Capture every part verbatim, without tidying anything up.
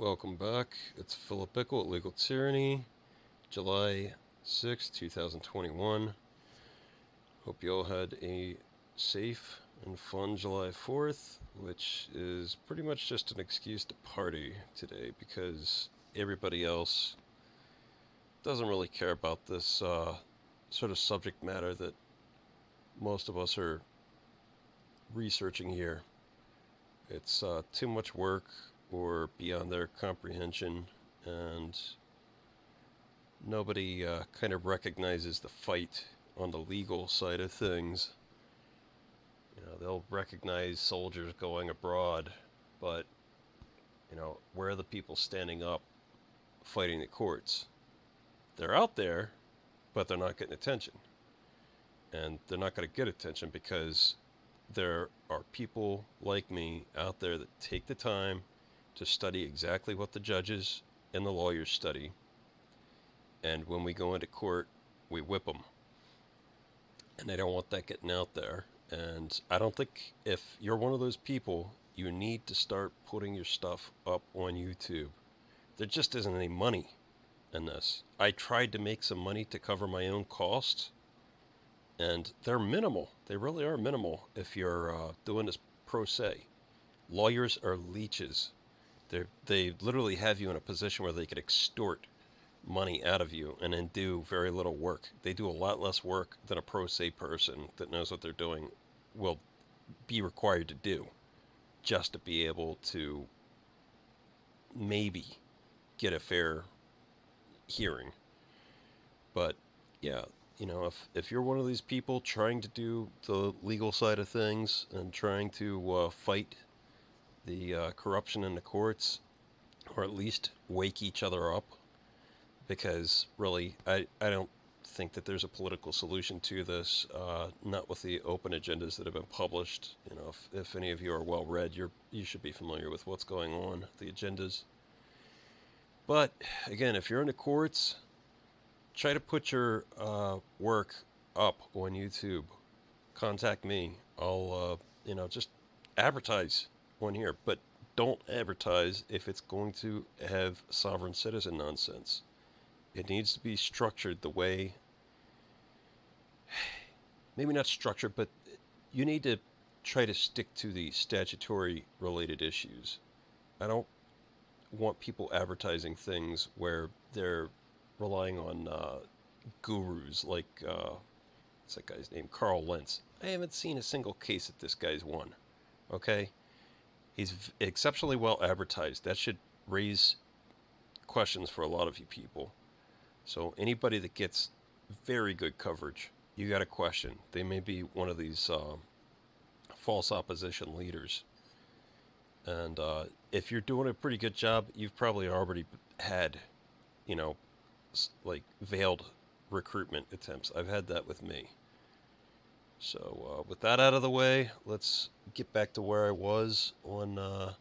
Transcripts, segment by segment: Welcome back. It's Philip Bickle at Legal Tyranny, July sixth, two thousand twenty-one. Hope you all had a safe and fun July fourth, which is pretty much just an excuse to party today because everybody else doesn't really care about this uh, sort of subject matter that most of us are researching here. It's uh, too much work or beyond their comprehension, and nobody uh, kind of recognizes the fight on the legal side of things. You know, they'll recognize soldiers going abroad, but, you know, where are the people standing up fighting the courts? They're out there, but they're not getting attention. And they're not going to get attention because there are people like me out there that take the time to study exactly what the judges and the lawyers study. And when we go into court, we whip them. And they don't want that getting out there. And I don't think, if you're one of those people, you need to start putting your stuff up on YouTube. There just isn't any money in this. I tried to make some money to cover my own costs, and they're minimal. They really are minimal if you're uh, doing this pro se. Lawyers are leeches. They they literally have you in a position where they could extort money out of you and then do very little work. They do a lot less work than a pro se person that knows what they're doing will be required to do just to be able to maybe get a fair hearing. But yeah, you know, if, if you're one of these people trying to do the legal side of things and trying to uh, fight the uh, corruption in the courts, or at least wake each other up, because really, I, I don't think that there's a political solution to this, uh, not with the open agendas that have been published. You know, if, if any of you are well read, you're, you should be familiar with what's going on, the agendas. But again, if you're in the courts, try to put your uh, work up on YouTube. Contact me. I'll, uh, you know, just advertise on here. But don't advertise if it's going to have sovereign citizen nonsense. It needs to be structured the way... Maybe not structured, but you need to try to stick to the statutory-related issues. I don't want people advertising things where they're relying on uh, gurus like, uh, what's that guy's name? Carl Lentz. I haven't seen a single case that this guy's won, okay? He's exceptionally well advertised. That should raise questions for a lot of you people. So anybody that gets very good coverage, you got a question. They may be one of these uh, false opposition leaders. And uh, if you're doing a pretty good job, you've probably already had, you know, like veiled recruitment attempts. I've had that with me. So uh, with that out of the way, let's get back to where I was on uh,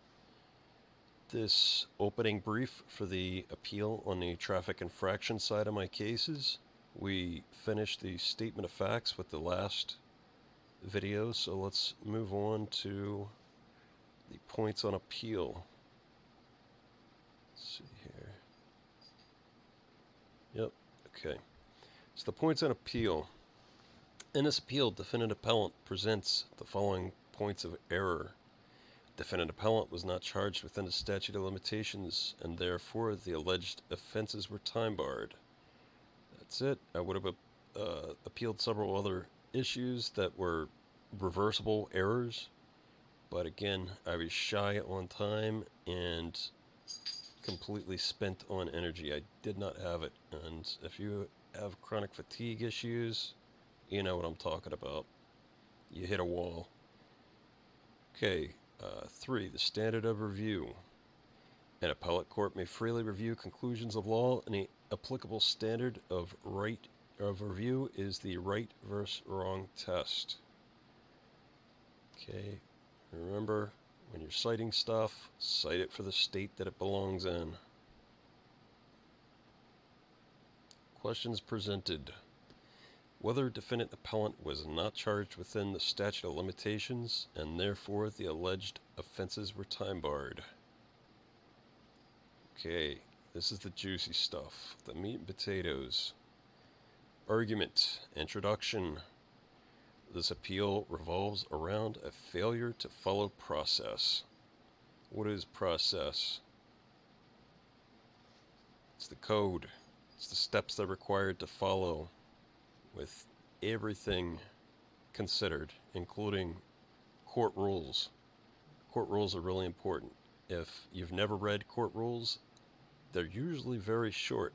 this opening brief for the appeal on the traffic infraction side of my cases. We finished the statement of facts with the last video, so let's move on to the points on appeal. Let's see here. Yep, okay. So the points on appeal. In this appeal, defendant appellant presents the following points of error. Defendant appellant was not charged within the statute of limitations, and therefore the alleged offenses were time barred. That's it. I would have uh, appealed several other issues that were reversible errors, but again, I was shy on time and completely spent on energy. I did not have it. And if you have chronic fatigue issues, you know what I'm talking about. You hit a wall. Okay, uh, three, the standard of review. An appellate court may freely review conclusions of law, and the applicable standard of right of review is the right versus wrong test. Okay, remember, when you're citing stuff, cite it for the state that it belongs in. Questions presented. Whether defendant appellant was not charged within the statute of limitations, and therefore the alleged offenses were time barred. Okay, this is the juicy stuff, the meat and potatoes. Argument, introduction. This appeal revolves around a failure to follow process. What is process? It's the code. It's the steps that are required to follow with everything considered, including court rules. Court rules are really important. If you've never read court rules, they're usually very short.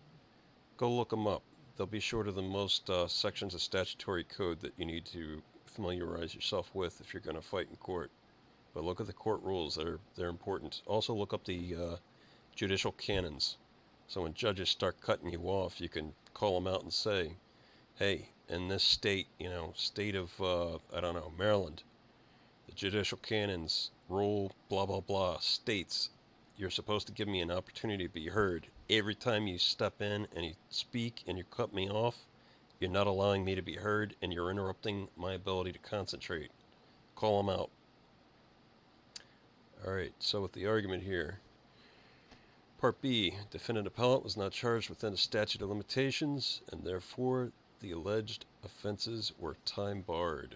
Go look them up. They'll be shorter than most uh, sections of statutory code that you need to familiarize yourself with if you're going to fight in court. But look at the court rules. They're, they're important. Also look up the uh, judicial canons. So when judges start cutting you off, you can call them out and say, hey, in this state, you know, state of, uh, I don't know, Maryland, the judicial canons rule, blah, blah, blah, states, you're supposed to give me an opportunity to be heard. Every time you step in and you speak and you cut me off, you're not allowing me to be heard and you're interrupting my ability to concentrate. Call them out. All right, so with the argument here. Part B, defendant appellant was not charged within the statute of limitations and therefore the alleged offenses were time barred.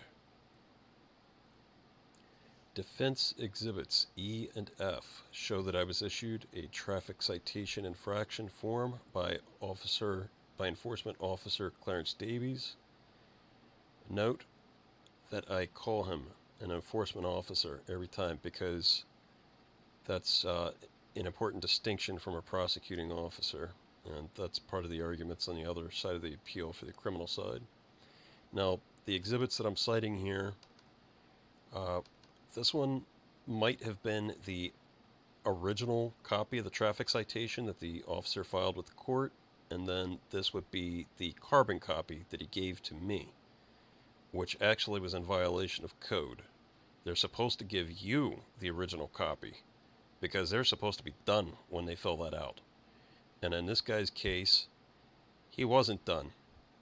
Defense exhibits E and F show that I was issued a traffic citation infraction form by officer by enforcement officer Clarence Davies. Note that I call him an enforcement officer every time because that's uh, an important distinction from a prosecuting officer, and that's part of the arguments on the other side of the appeal for the criminal side. Now, the exhibits that I'm citing here. Uh, This one might have been the original copy of the traffic citation that the officer filed with the court, and then this would be the carbon copy that he gave to me, which actually was in violation of code. They're supposed to give you the original copy because they're supposed to be done when they fill that out. And in this guy's case, he wasn't done.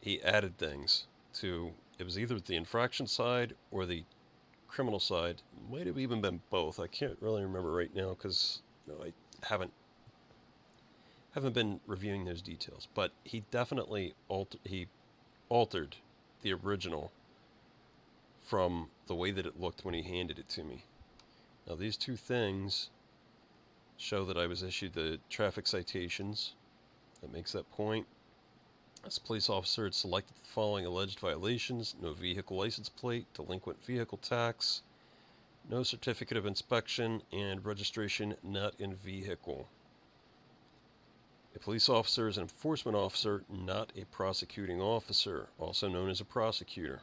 He added things to, it was either the infraction side or the criminal side, might have even been both. I can't really remember right now because you know, I haven't haven't been reviewing those details. But he definitely alter, he altered the original from the way that it looked when he handed it to me. Now these two things show that I was issued the traffic citations. That makes that point. As a police officer, had selected the following alleged violations: no vehicle license plate, delinquent vehicle tax, no certificate of inspection, and registration not in vehicle. A police officer is an enforcement officer, not a prosecuting officer, also known as a prosecutor.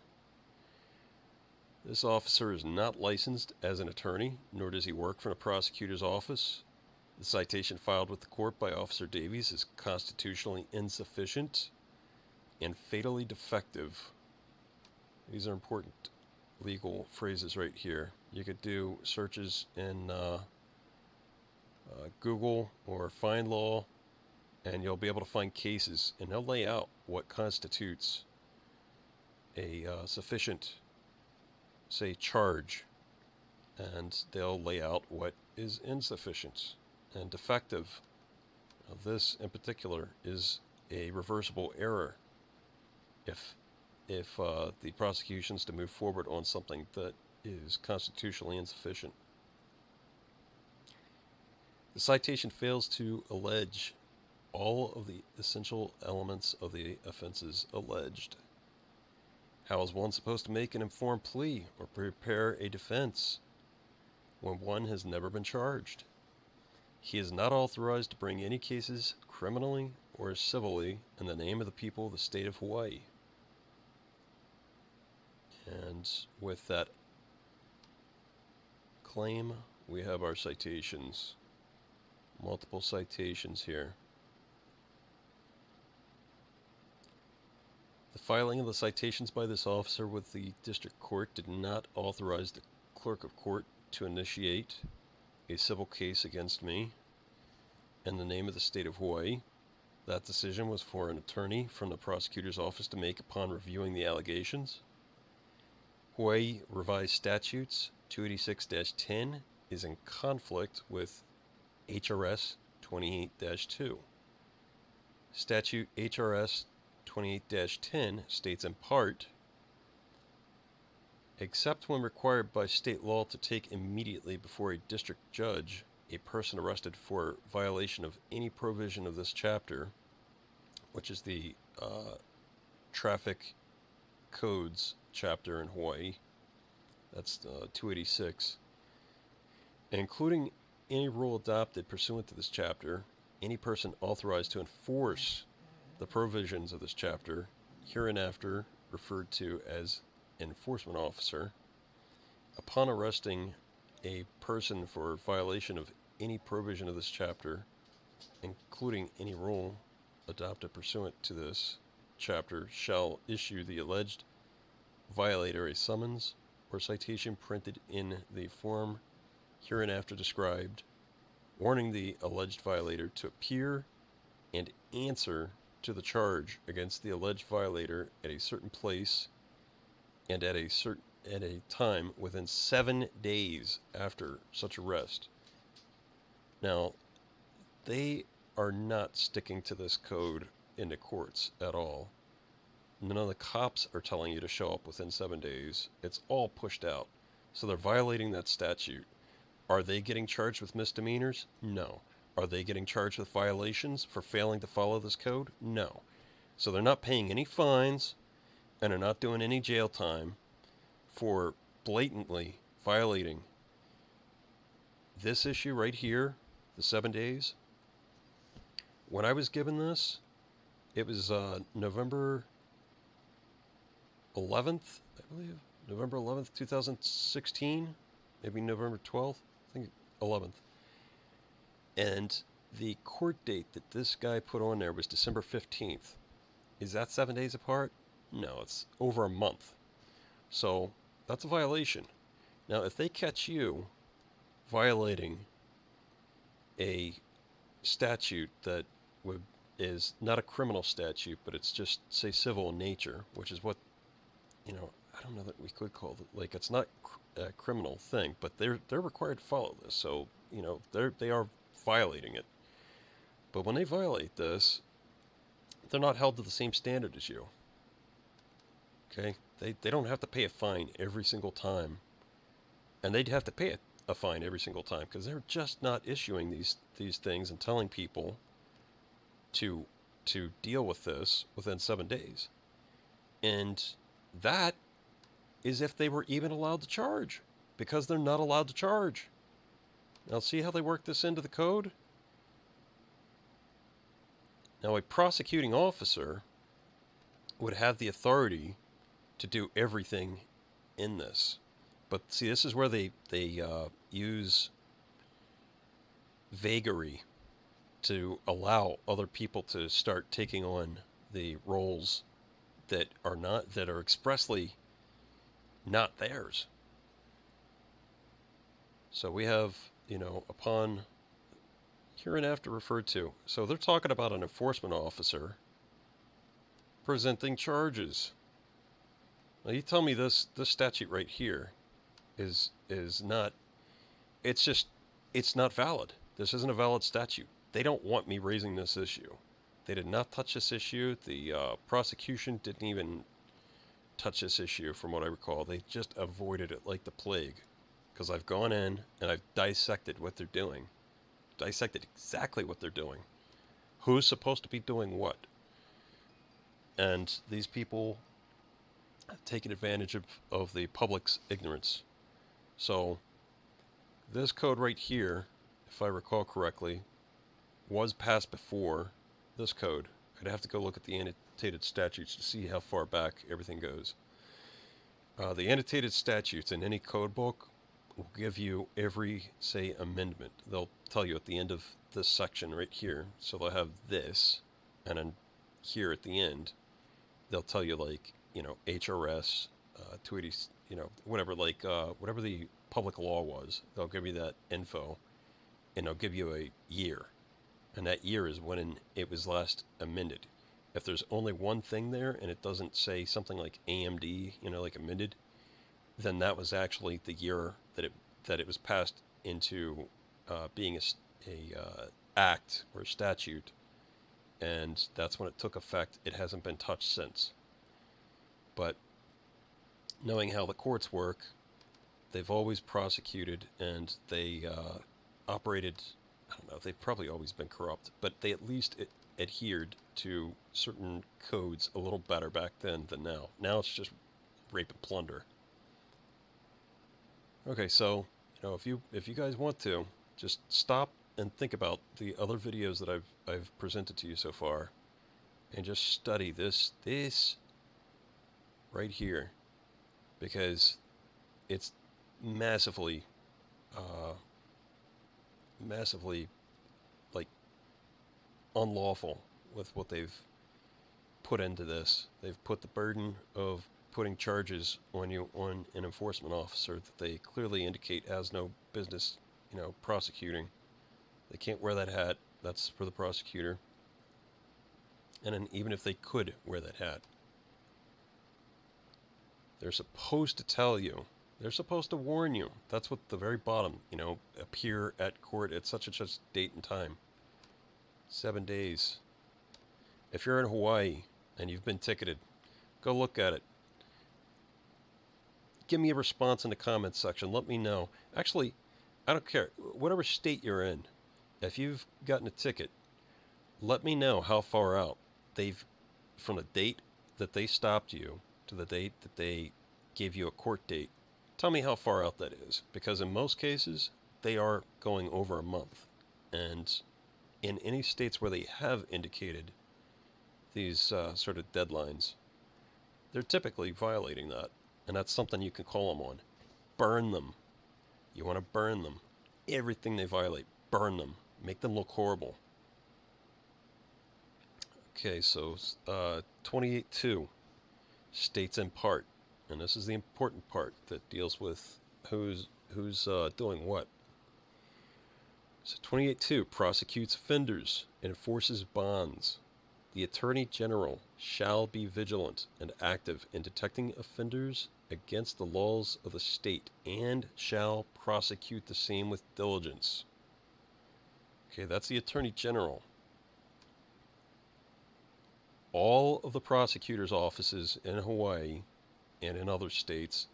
This officer is not licensed as an attorney, nor does he work for a prosecutor's office. The citation filed with the court by Officer Davies is constitutionally insufficient and fatally defective. These are important legal phrases right here. You could do searches in uh, uh, Google or Find Law, and you'll be able to find cases, and they'll lay out what constitutes a uh, sufficient, say, charge, and they'll lay out what is insufficient and defective. Now, this in particular is a reversible error. If, if uh, the prosecution's to move forward on something that is constitutionally insufficient. The citation fails to allege all of the essential elements of the offenses alleged. How is one supposed to make an informed plea or prepare a defense when one has never been charged? He is not authorized to bring any cases criminally or civilly in the name of the people of the state of Hawaii. And with that claim, we have our citations. Multiple citations here. The filing of the citations by this officer with the district court did not authorize the clerk of court to initiate a civil case against me in the name of the state of Hawaii. That decision was for an attorney from the prosecutor's office to make upon reviewing the allegations. Hawaii Revised Statutes two eighty-six dash ten is in conflict with H R S twenty-eight dash two. Statute H R S twenty-eight dash ten states in part, except when required by state law to take immediately before a district judge a person arrested for violation of any provision of this chapter, which is the uh, traffic codes chapter in Hawaii, that's uh, two eighty-six, including any rule adopted pursuant to this chapter, any person authorized to enforce the provisions of this chapter, hereinafter referred to as enforcement officer, upon arresting a person for violation of any provision of this chapter, including any rule adopted pursuant to this chapter, shall issue the alleged violator a summons or citation printed in the form hereinafter described, warning the alleged violator to appear and answer to the charge against the alleged violator at a certain place and at a certain at a time within seven days after such arrest. Now, they are not sticking to this code in the courts at all. None of the cops are telling you to show up within seven days. It's all pushed out. So they're violating that statute. Are they getting charged with misdemeanors? No. Are they getting charged with violations for failing to follow this code? No. So they're not paying any fines and are not doing any jail time for blatantly violating this issue right here, the seven days. When I was given this, it was uh, November eleventh, I believe, November eleventh, two thousand sixteen, maybe November twelfth, I think eleventh. And the court date that this guy put on there was December fifteenth. Is that seven days apart? No, it's over a month. So that's a violation. Now, if they catch you violating a statute that would, is not a criminal statute, but it's just, say, civil in nature, which is what, you know, I don't know that we could call it, like, it's not a criminal thing, but they're they're required to follow this. So, you know, they're they are violating it. But when they violate this, they're not held to the same standard as you. Okay? They, they don't have to pay a fine every single time. And they'd have to pay a, a fine every single time because they're just not issuing these these things and telling people to to deal with this within seven days. And that is if they were even allowed to charge, because they're not allowed to charge. Now, see how they work this into the code? Now, a prosecuting officer would have the authority to do everything in this. But see, this is where they, they uh, use vagary to allow other people to start taking on the roles that are not, that are expressly not theirs. So we have, you know, upon hereinafter referred to. So they're talking about an enforcement officer presenting charges. Now you tell me this this statute right here is is not, it's just, it's not valid. This isn't a valid statute. They don't want me raising this issue. They did not touch this issue. The uh, prosecution didn't even touch this issue from what I recall. They just avoided it like the plague. Because I've gone in and I've dissected what they're doing. Dissected exactly what they're doing. Who's supposed to be doing what? And these people have taken advantage of, of the public's ignorance. So this code right here, if I recall correctly, was passed before this code. I'd have to go look at the annotated statutes to see how far back everything goes. Uh, the annotated statutes in any code book will give you every, say, amendment. They'll tell you at the end of this section right here. So they'll have this, and then here at the end, they'll tell you, like, you know, H R S uh, two eighty, you know, whatever, like, uh, whatever the public law was. They'll give you that info, and they'll give you a year. And that year is when it was last amended. If there's only one thing there and it doesn't say something like A M D, you know, like amended, then that was actually the year that it that it was passed into uh, being a, a uh, act or statute, and that's when it took effect. It hasn't been touched since. But knowing how the courts work, they've always prosecuted, and they uh, operated, I don't know, they've probably always been corrupt, but they at least it adhered to certain codes a little better back then than now. Now it's just rape and plunder. Okay, so you know, if you if you guys want to, just stop and think about the other videos that I've I've presented to you so far, and just study this this right here, because it's massively, uh, massively, like, unlawful with what they've put into this. They've put the burden of putting charges on you on an enforcement officer that they clearly indicate has no business, you know, prosecuting. They can't wear that hat. That's for the prosecutor. And then even if they could wear that hat, they're supposed to tell you. They're supposed to warn you. That's what the very bottom, you know, appear at court at such and such date and time. Seven days. If you're in Hawaii and you've been ticketed, go look at it. Give me a response in the comments section. Let me know. Actually, I don't care. Whatever state you're in, if you've gotten a ticket, let me know how far out they've, from the date that they stopped you to the date that they gave you a court date. Tell me how far out that is, because in most cases, they are going over a month. And in any states where they have indicated these uh, sort of deadlines, they're typically violating that. And that's something you can call them on. Burn them. You want to burn them. Everything they violate, burn them. Make them look horrible. Okay, so uh, twenty-eight two states in part. And this is the important part that deals with who's, who's uh, doing what. So twenty-eight two prosecutes offenders and enforces bonds. The Attorney General shall be vigilant and active in detecting offenders against the laws of the state and shall prosecute the same with diligence. Okay, that's the Attorney General. All of the prosecutors' offices in Hawaii and in other states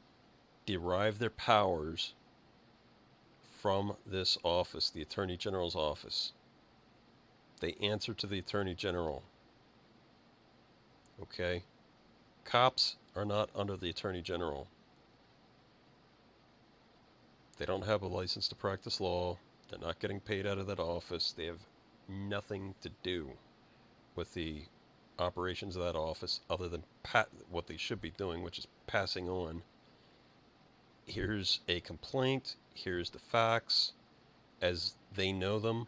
derive their powers from this office, the Attorney General's office. They answer to the Attorney General. Okay, cops are not under the Attorney General. They don't have a license to practice law. They're not getting paid out of that office. They have nothing to do with the operations of that office other than pat what they should be doing, which is passing on. Here's a complaint. Here's the facts as they know them.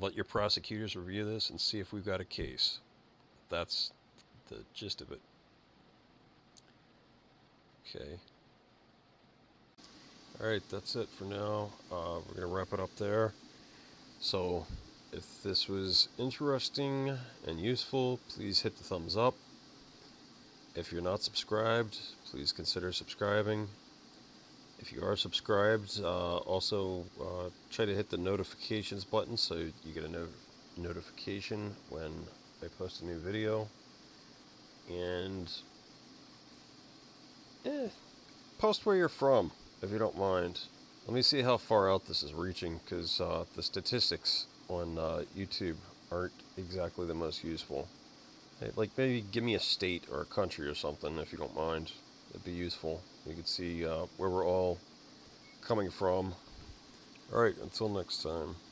Let your prosecutors review this and see if we've got a case. That's the gist of it. Okay. Alright, that's it for now. Uh, we're going to wrap it up there. So, if this was interesting and useful, please hit the thumbs up. If you're not subscribed, please consider subscribing. If you are subscribed, uh, also uh, try to hit the notifications button so you get a no notification when I post a new video. And eh, post where you're from if you don't mind. Let me see how far out this is reaching, because uh, the statistics on uh, YouTube aren't exactly the most useful. Like, maybe give me a state or a country or something if you don't mind. It'd be useful. You could see uh, where we're all coming from. Alright, until next time.